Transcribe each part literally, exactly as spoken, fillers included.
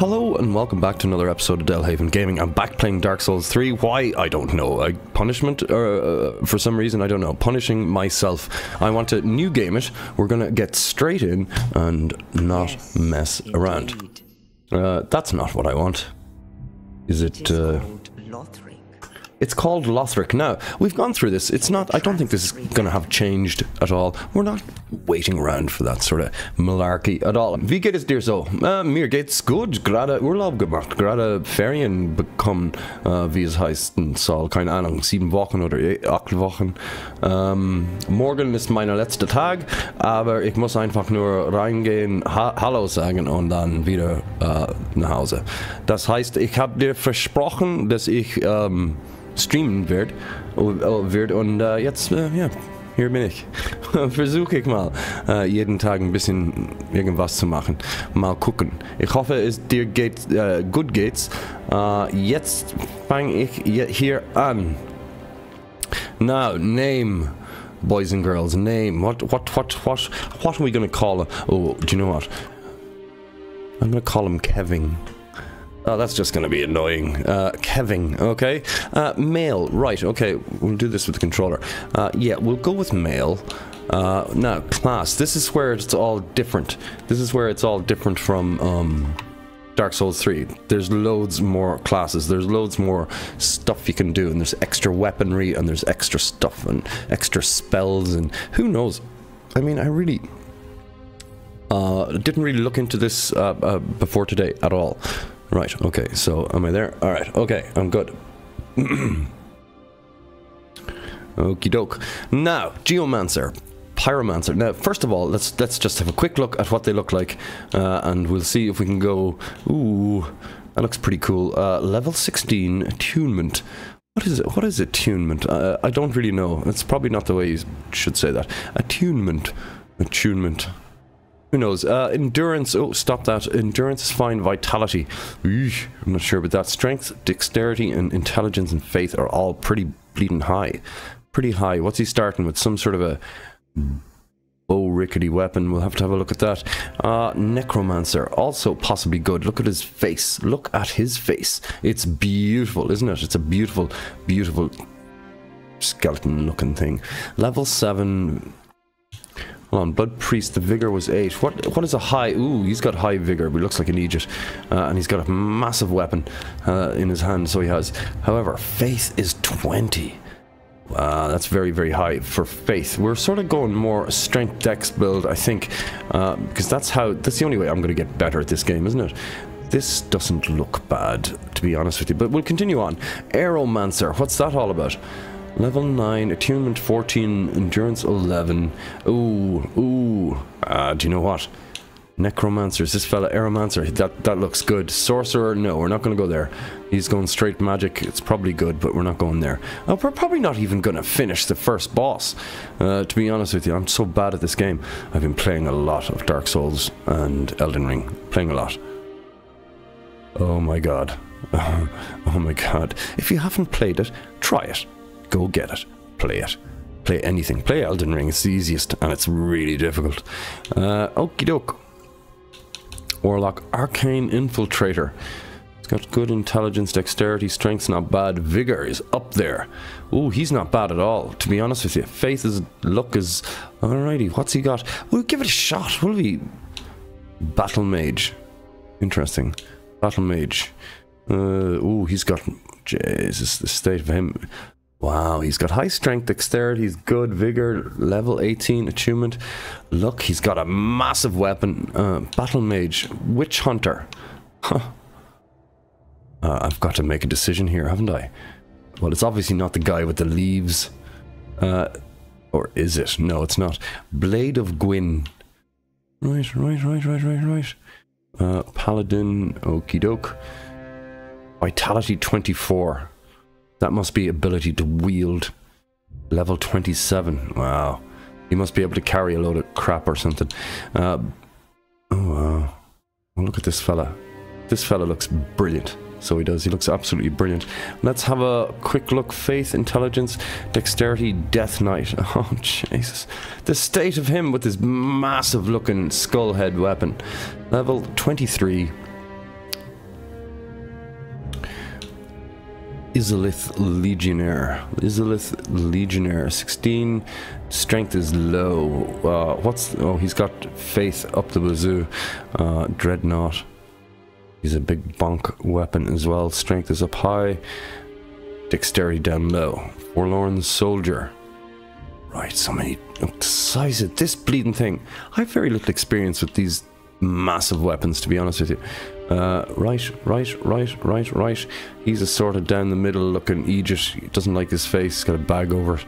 Hello and welcome back to another episode of Delhaven Gaming. I'm back playing Dark Souls three. Why? I don't know. I, punishment? Or, uh, for some reason, I don't know. Punishing myself. I want to new game it. We're gonna get straight in and not yes, mess indeed. around. Uh, that's not what I want. Is it? It is uh, called Lothric. It's called Lothric. Now, we've gone through this. It's not. I don't think this is gonna have changed at all. We're not waiting around for that sort of malarkey at all. Wie geht es dir so? Uh, mir geht's gut. Gerade Urlaub gemacht. Gerade Ferien bekommen, uh, wie es heißen soll. Keine Ahnung. Sieben Wochen oder acht Wochen. Um, morgen ist mein letzter Tag, aber ich muss einfach nur reingehen, ha Hallo sagen und dann wieder uh, nach Hause. Das heißt, ich habe dir versprochen, dass ich um, streamen wird, wird und uh, jetzt, ja, uh, yeah, hier bin ich. Versuche ich mal, uh, jeden Tag ein bisschen irgendwas zu machen. Mal gucken. Ich hoffe, es dir geht, uh, gut geht's. Uh, jetzt fange ich hier an. Now, name, boys and girls, name. What, what, what, what, what are we gonna call him? Oh, do you know what? I'm gonna call him Kevin. Oh, that's just going to be annoying. Uh, Kevin, okay. Uh, male, right, okay. We'll do this with the controller. Uh, yeah, we'll go with male. Uh, now, class. This is where it's all different. This is where it's all different from um, Dark Souls three. There's loads more classes. There's loads more stuff you can do. And there's extra weaponry, and there's extra stuff, and extra spells, and who knows? I mean, I really... Uh, didn't really look into this uh, uh, before today at all. Right, okay, so am I there? Alright, okay, I'm good. Okie doke. Now, Geomancer, Pyromancer. Now, first of all, let's let's just have a quick look at what they look like, uh, and we'll see if we can go... Ooh, that looks pretty cool. Uh, level sixteen, attunement. What is it? What is attunement? Uh, I don't really know. That's probably not the way you should say that. Attunement. Attunement. Who knows? Uh, endurance. Oh, stop that. Endurance is fine. Vitality. Eesh, I'm not sure about that. Strength, dexterity, and intelligence and faith are all pretty bleeding high. Pretty high. What's he starting with? Some sort of a bow rickety weapon. We'll have to have a look at that. Uh, necromancer. Also possibly good. Look at his face. Look at his face. It's beautiful, isn't it? It's a beautiful, beautiful skeleton looking thing. Level seven... Hold on, Blood Priest, the vigor was eight. What? What is a high? Ooh, he's got high vigor, but he looks like an idiot. Uh, and he's got a massive weapon uh, in his hand, so he has. However, faith is twenty. Uh, that's very, very high for faith. We're sort of going more strength dex build, I think, uh, because that's how. That's the only way I'm going to get better at this game, isn't it? This doesn't look bad, to be honest with you. But we'll continue on. Aeromancer, what's that all about? Level nine, Attunement fourteen, Endurance eleven. Ooh, ooh. Uh, do you know what? Necromancers, this fella, Aeromancer, that, that looks good. Sorcerer, no, we're not going to go there. He's going straight magic, it's probably good, but we're not going there. Uh, we're probably not even going to finish the first boss. Uh, to be honest with you, I'm so bad at this game. I've been playing a lot of Dark Souls and Elden Ring. Playing a lot. Oh my god. Oh my god. If you haven't played it, try it. Go get it. Play it. Play anything. Play Elden Ring. It's the easiest, and it's really difficult. Uh, okie doke. Warlock. Arcane Infiltrator. It's got good intelligence, dexterity, strength, not bad. Vigor is up there. Ooh, he's not bad at all, to be honest with you. Faith is... Luck is... Alrighty, what's he got? We'll give it a shot, will we? Battle Mage. Interesting. Battle Mage. Uh, ooh, he's got... Jesus, the state of him... Wow, he's got high strength, dexterity, he's good, vigor, level eighteen, attunement. Look, he's got a massive weapon, uh, battle mage, witch hunter. Huh. Uh, I've got to make a decision here, haven't I? Well, it's obviously not the guy with the leaves. Uh, or is it? No, it's not. Blade of Gwyn. Right, right, right, right, right, right. Uh, paladin, okie doke. Vitality twenty-four. That must be ability to wield. Level twenty-seven. Wow. You must be able to carry a load of crap or something. Uh, oh, wow. Well, look at this fella. This fella looks brilliant. So he does. He looks absolutely brilliant. Let's have a quick look. Faith, intelligence, dexterity, death knight. Oh, Jesus. The state of him with this massive looking skull head weapon. Level twenty-three. Izalith Legionnaire. Izalith Legionnaire, sixteen. Strength is low. Uh, what's... Oh, he's got faith up the bazoo. Uh, Dreadnought. He's a big bonk weapon as well. Strength is up high. Dexterity down low. Forlorn Soldier. Right, somebody excises this bleeding thing. I have very little experience with these massive weapons, to be honest with you. Uh, right, right, right, right, right. He's a sort of down the middle looking Aegis. He doesn't like his face. He's got a bag over it.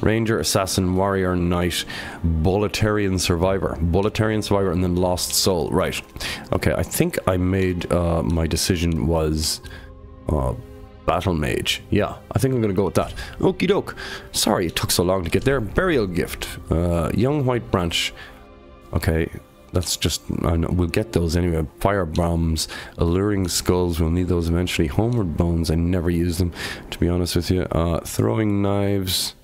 Ranger, Assassin, Warrior, Knight, Boletarian Survivor. Boletarian Survivor and then Lost Soul. Right. Okay, I think I made uh, my decision was... Uh, Battle Mage. Yeah, I think I'm gonna go with that. Okie doke. Sorry it took so long to get there. Burial Gift. Uh, Young White Branch. Okay, that's just... I know, we'll get those anyway. Fire Bombs. Alluring Skulls. We'll need those eventually. Homeward Bones. I never use them, to be honest with you. Uh, throwing Knives.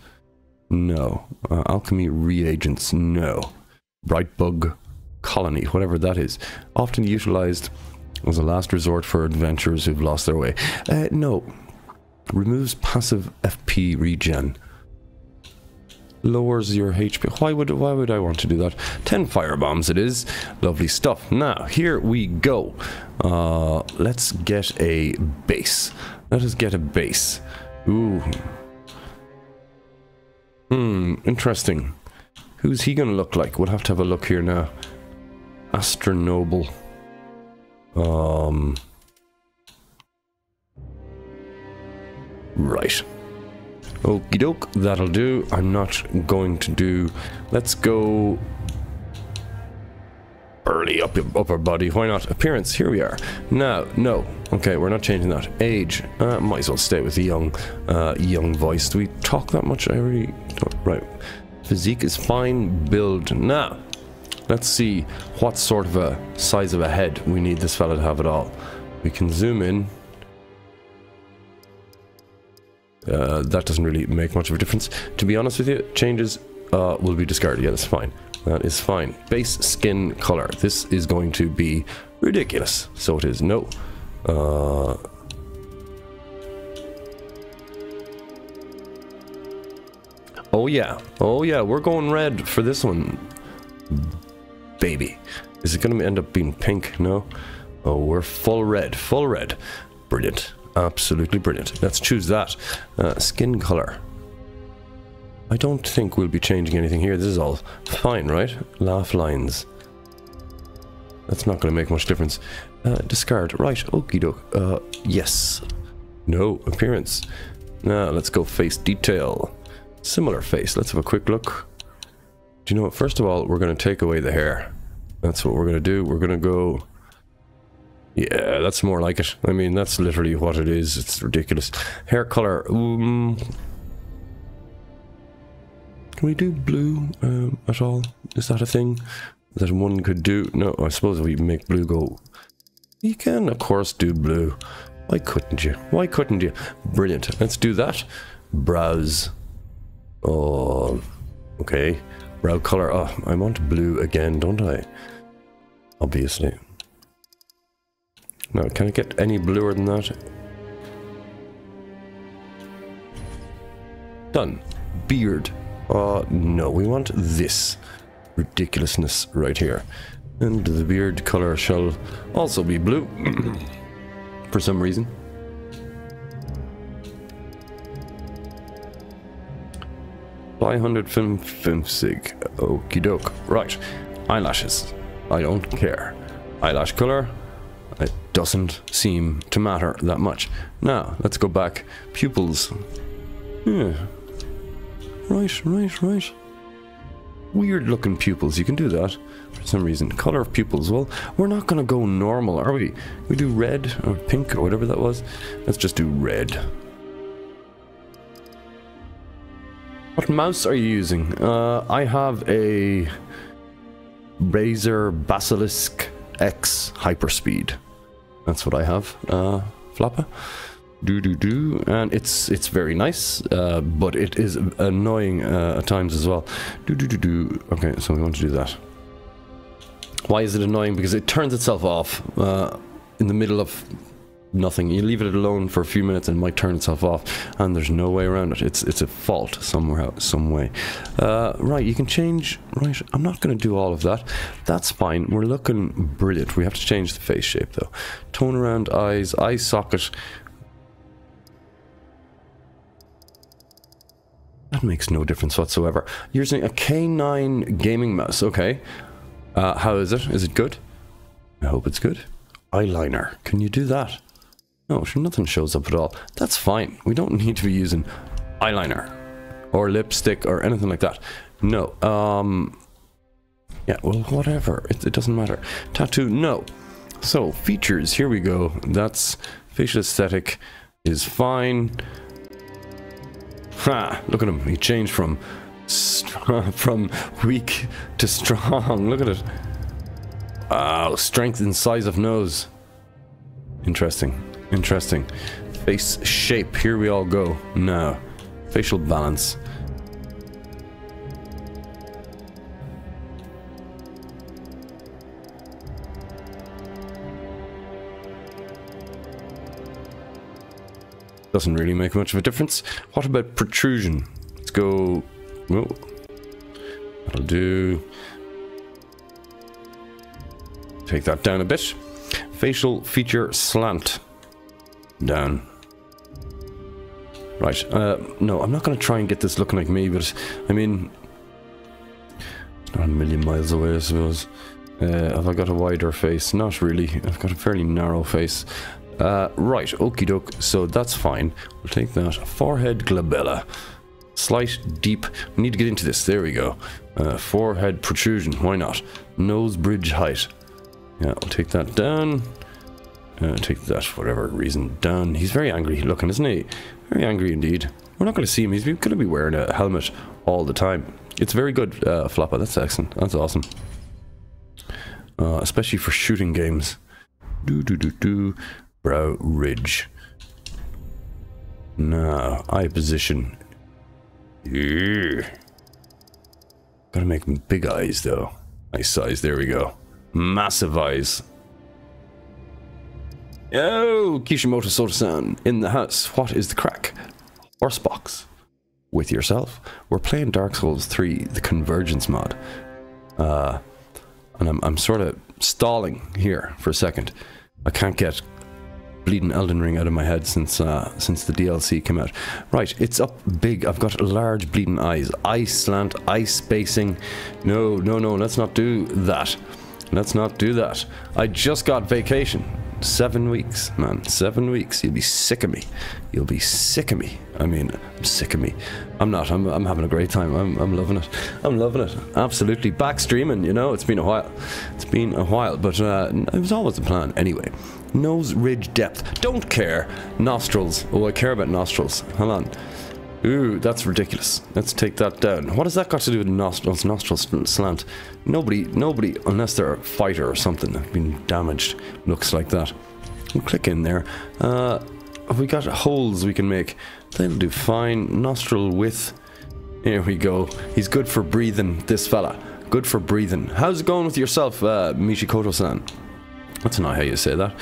No. Uh, Alchemy Reagents. No. Bright Bug Colony. Whatever that is. Often utilized... was a last resort for adventurers who've lost their way. Uh, no. Removes passive F P regen. Lowers your H P. Why would, why would I want to do that? ten firebombs it is. Lovely stuff. Now, here we go. Uh, let's get a base. Let us get a base. Ooh. Hmm, interesting. Who's he gonna look like? We'll have to have a look here now. Astronoble. Um. Right. Okie doke, that'll do. I'm not going to do. Let's go. Early up your upper body. Why not? Appearance. Here we are. Now, no. Okay, we're not changing that. Age. Uh, might as well stay with the young, uh, young voice. Do we talk that much? I really don't. Right. Physique is fine. Build now. Let's see what sort of a size of a head we need this fella to have at all. We can zoom in. Uh, that doesn't really make much of a difference. To be honest with you, changes uh, will be discarded. Yeah, that's fine. That is fine. Base skin color. This is going to be ridiculous. So it is. No. Uh, oh, yeah. Oh, yeah. We're going red for this one. Baby. Is it going to end up being pink? No. Oh, we're full red. Full red. Brilliant. Absolutely brilliant. Let's choose that. Uh, skin color. I don't think we'll be changing anything here. This is all fine, right? Laugh lines. That's not going to make much difference. Uh, discard. Right. Okie doke. Uh, yes. No. Appearance. Now, let's go face detail. Similar face. Let's have a quick look. Do you know what? First of all, we're going to take away the hair. That's what we're going to do. We're going to go... Yeah, that's more like it. I mean, that's literally what it is. It's ridiculous. Hair color. Um, can we do blue um, at all? Is that a thing that one could do? No, I suppose if we make blue go... You can, of course, do blue. Why couldn't you? Why couldn't you? Brilliant. Let's do that. Brows. Oh, okay. Brow color. Oh, I want blue again, don't I? Obviously. Now, can I get any bluer than that? Done. Beard. Oh, no. We want this ridiculousness right here. And the beard color shall also be blue. For some reason. five hundred fim sig. Okie doke. Right. Eyelashes. I don't care. Eyelash color. It doesn't seem to matter that much. Now, let's go back. Pupils. Yeah. Right, right, right. Weird looking pupils. You can do that for some reason. Color of pupils. Well, we're not going to go normal, are we? We do red or pink or whatever that was. Let's just do red. What mouse are you using? Uh, I have a Razer Basilisk X Hyperspeed. That's what I have. Uh, Flappa. Do do do, and it's it's very nice, uh, but it is annoying uh, at times as well. Do do do do. Okay, so we want to do that. Why is it annoying? Because it turns itself off uh, in the middle of nothing. You leave it alone for a few minutes and it might turn itself off, and there's no way around it. It's it's a fault somewhere out, some way. Uh, right, you can change. Right, I'm not going to do all of that. That's fine. We're looking brilliant. We have to change the face shape though. Tone around eyes, eye socket. That makes no difference whatsoever. Using a K nine gaming mouse. Okay. Uh, how is it? Is it good? I hope it's good. Eyeliner. Can you do that? No, nothing shows up at all. That's fine. We don't need to be using eyeliner or lipstick or anything like that. No. Um, yeah, well, whatever. It, it doesn't matter. Tattoo, no. So, features. Here we go. That's facial aesthetic is fine. Ha! Look at him. He changed from from weak to strong. Look at it. Oh, strength and size of nose. Interesting. Interesting. Face shape. Here we all go. Now, facial balance. Doesn't really make much of a difference. What about protrusion? Let's go. Whoa. That'll do. Take that down a bit. Facial feature slant. Down. Right. Uh, no, I'm not going to try and get this looking like me, but I mean, it's not a million miles away, I suppose. Uh, have I got a wider face? Not really. I've got a fairly narrow face. Uh, right, okie doke, so that's fine. We'll take that. Forehead glabella. Slight, deep. We need to get into this. There we go. Uh, forehead protrusion. Why not? Nose bridge height. Yeah, I'll take that down. Uh, take that, for whatever reason, down. He's very angry looking, isn't he? Very angry indeed. We're not going to see him. He's going to be wearing a helmet all the time. It's very good, uh, Flappa. That's excellent. That's awesome. Uh, especially for shooting games. Do, do, do, do. Brow ridge. No, eye position. Ew. Gotta make big eyes though. Nice eyes, there we go. Massive eyes. Oh, Kishimoto Soto-san in the house. What is the crack? Horsebox. With yourself. We're playing Dark Souls three, the Convergence mod. Uh, and I'm, I'm sort of stalling here for a second. I can't get bleeding Elden Ring out of my head since uh, since the D L C came out. Right, it's up big. I've got large bleeding eyes. Eye slant, eye spacing. No, no, no, let's not do that. Let's not do that. I just got vacation. Seven weeks, man. Seven weeks. You'll be sick of me. You'll be sick of me. I mean, I'm sick of me. I'm not. I'm, I'm having a great time. I'm, I'm loving it. I'm loving it. Absolutely. Back streaming, you know. It's been a while. It's been a while, but uh, it was always the plan anyway. Nose ridge depth. Don't care. Nostrils. Oh, I care about nostrils. Hold on. Ooh, that's ridiculous. Let's take that down. What has that got to do with nostrils? Nostrils slant. Nobody, nobody, unless they're a fighter or something, have been damaged. Looks like that. We'll click in there. Uh, have we got holes we can make? They'll do fine. Nostril width. Here we go. He's good for breathing, this fella. Good for breathing. How's it going with yourself, uh, Michikoto-san? That's not how you say that.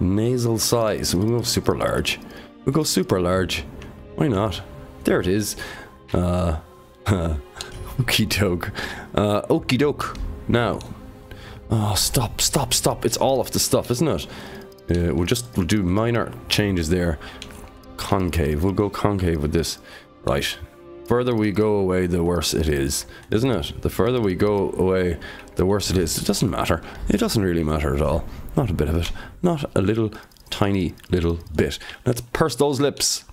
Nasal size. We'll go super large. We'll go super large. Why not? There it is. Uh, uh, okie doke. Uh, okie doke. Now. Oh, stop, stop, stop. It's all of the stuff, isn't it? Uh, we'll just we'll do minor changes there. Concave. We'll go concave with this. Right. Further we go away, the worse it is, isn't it? The further we go away, the worse it is. It doesn't matter. It doesn't really matter at all. Not a bit of it. Not a little, tiny little bit. Let's purse those lips.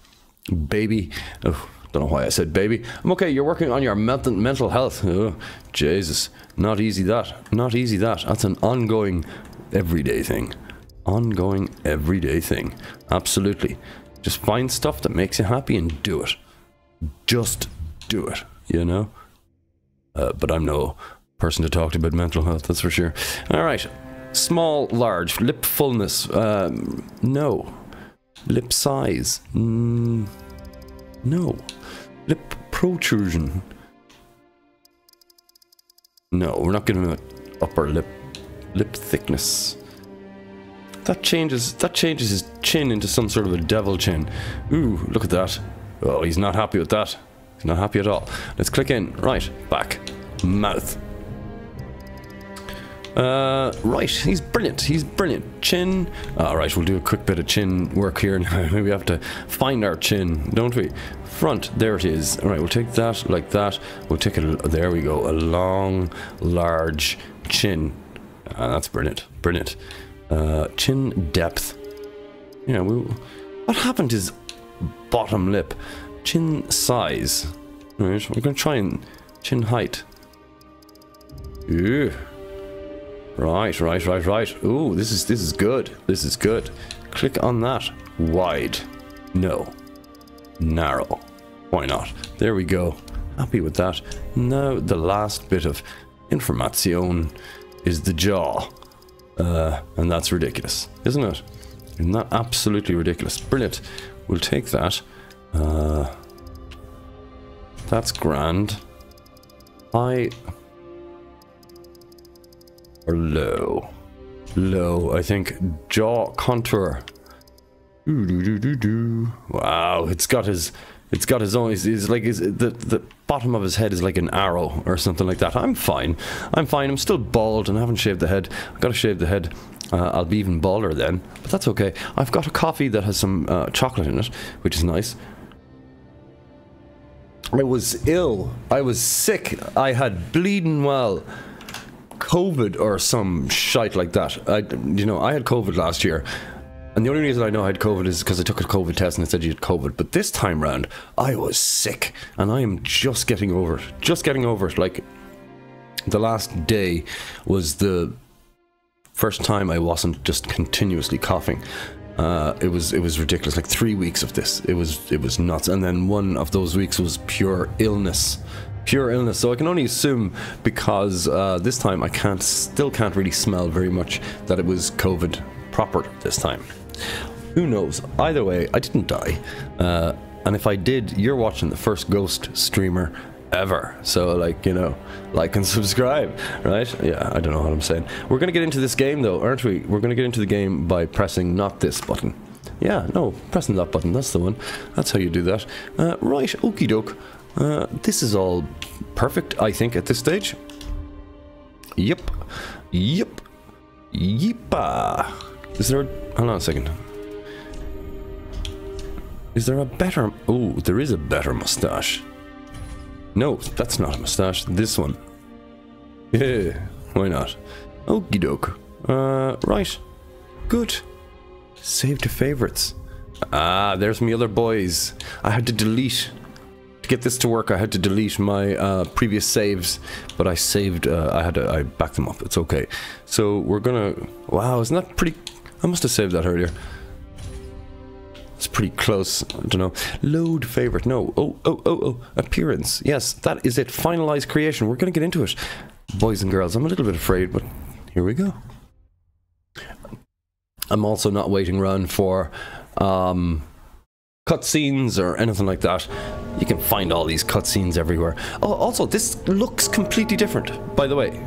Baby. Oh, don't know why I said baby. I'm okay. You're working on your mental mental health. Oh, Jesus. Not easy that. Not easy that. That's an ongoing everyday thing. Ongoing everyday thing. Absolutely. Just find stuff that makes you happy and do it. Just do it, you know? Uh, but I'm no person to talk to about mental health, that's for sure. All right. Small, large, lip fullness. Um, no. Lip size. Mm, no. Lip protrusion. No, we're not giving it upper lip. Lip thickness. That changes that changes his chin into some sort of a devil chin. Ooh, look at that. Oh, he's not happy with that. He's not happy at all. Let's click in. Right, back. Mouth. Uh, right, he's brilliant. He's brilliant. Chin. Alright, we'll do a quick bit of chin work here. Maybe we have to find our chin, don't we? Front, there it is. Alright, we'll take that like that. We'll take it, there we go. A long, large chin. Uh, that's brilliant. Brilliant. Uh, chin depth. Yeah, we, what happened to his bottom lip? Chin size. Alright, we're going to try and chin height. Ew. Right, right, right, right. Ooh, this is this is good. This is good. Click on that. Wide. No. Narrow. Why not? There we go. Happy with that. Now the last bit of information is the jaw. Uh, and that's ridiculous, isn't it? Isn't that absolutely ridiculous? Brilliant. We'll take that. Uh, that's grand. I... Or low. Low, I think. Jaw contour. Ooh, doo, doo, doo, doo. Wow, it's got his... It's got his own... It's, it's like his, the, the bottom of his head is like an arrow or something like that. I'm fine. I'm fine. I'm still bald and I haven't shaved the head. I've got to shave the head. Uh, I'll be even balder then. But that's okay. I've got a coffee that has some uh, chocolate in it, which is nice. I was ill. I was sick. I had bleeding well. COVID or some shite like that. I, you know, I had COVID last year. And the only reason I know I had COVID is because I took a COVID test and it said you had COVID. But this time round, I was sick. And I am just getting over it. Just getting over it. Like, the last day was the first time I wasn't just continuously coughing. Uh, it was it was ridiculous. Like, three weeks of this. It was, it was nuts. And then one of those weeks was pure illness. Pure illness, so I can only assume because uh, this time I can't, still can't really smell very much that it was COVID proper this time. Who knows? Either way, I didn't die, uh, and if I did, you're watching the first ghost streamer ever. So, like, you know, like and subscribe, right? Yeah, I don't know what I'm saying. We're gonna get into this game though, aren't we? We're gonna get into the game by pressing not this button. Yeah, no, pressing that button. That's the one. That's how you do that. Uh, right, okie doke. Uh, this is all perfect, I think, at this stage. Yep. Yep. Yeepa. Is there a... Hold on a second. Is there a better... Oh, there is a better mustache. No, that's not a mustache. This one. Yeah, why not? Okie doke. Uh, right. Good. Save to favorites. Ah, there's me other boys. I had to delete... get this to work, I had to delete my uh, previous saves, but I saved, uh, I had to, I backed them up, it's okay. So we're gonna, wow, isn't that pretty, I must have saved that earlier. It's pretty close, I don't know. Load favorite, no, oh, oh, oh, oh, appearance, yes, that is it, finalize creation, we're gonna get into it. Boys and girls, I'm a little bit afraid, but here we go. I'm also not waiting around for, um, cutscenes or anything like that. You can find all these cutscenes everywhere. Oh, also, this looks completely different, by the way,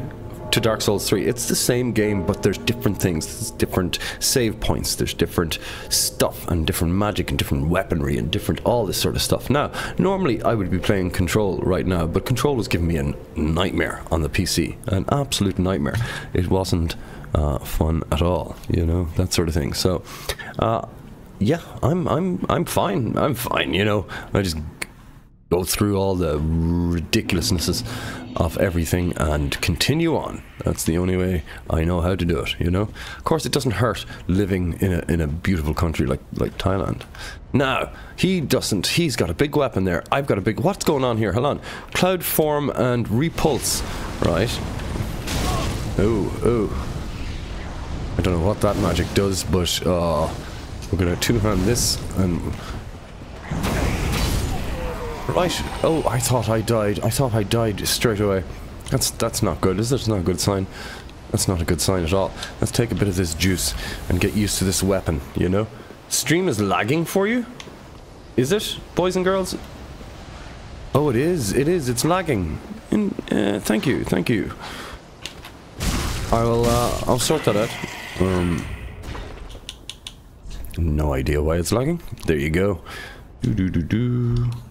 to Dark Souls three. It's the same game, but there's different things. There's different save points. There's different stuff and different magic and different weaponry and different all this sort of stuff. Now, normally I would be playing Control right now, but Control was giving me a nightmare on the P C. An absolute nightmare. It wasn't uh, fun at all, you know, that sort of thing. So, uh, yeah, I'm, I'm, I'm fine. I'm fine, you know. I just... go through all the ridiculousnesses of everything and continue on. That's the only way I know how to do it, you know? Of course, it doesn't hurt living in a, in a beautiful country like, like Thailand. Now, he doesn't. He's got a big weapon there. I've got a big... What's going on here? Hold on. Cloud form and repulse. Right. Oh, oh. I don't know what that magic does, but uh, we're going to two-hand this and... Right. Oh, I thought I died. I thought I died straight away. That's that's not good. Is that not a good sign? That's not a good sign at all. Let's take a bit of this juice and get used to this weapon, you know? Stream is lagging for you? Is it, boys and girls? Oh, it is. It is. It's lagging. And, uh, thank you. Thank you. I will, uh, I'll sort that out. Um, No idea why it's lagging. There you go. Do do do do.